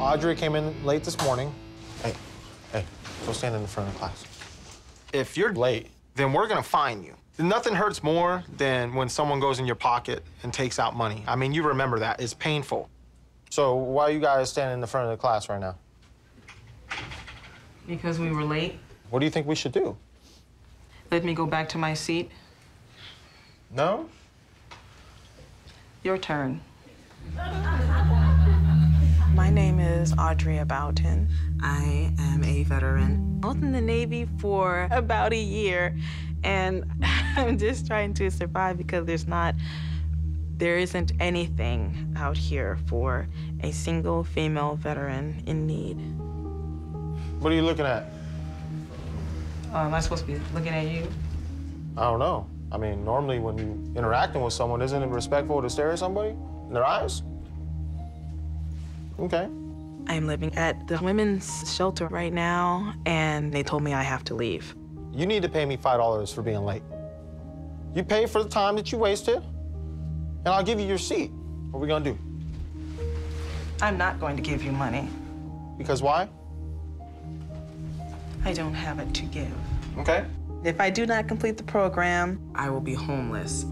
Audrey came in late this morning. Hey, go stand in the front of class. If you're late, then we're gonna fine you. Nothing hurts more than when someone goes in your pocket and takes out money. I mean, you remember that. It's painful. So why are you guys standing in the front of the class right now? Because we were late. What do you think we should do? Let me go back to my seat. No? Your turn. My name is Audrey Aboughton. I am a veteran. I was in the Navy for about a year, and I'm just trying to survive because there isn't anything out here for a single female veteran in need. What are you looking at? Am I supposed to be looking at you? I don't know. I mean, normally when you're interacting with someone, isn't it respectful to stare at somebody in their eyes? Okay. I'm living at the women's shelter right now, and they told me I have to leave. You need to pay me $5 for being late. You pay for the time that you wasted, and I'll give you your seat. What are we gonna do? I'm not going to give you money. Because why? I don't have it to give. Okay. If I do not complete the program, I will be homeless.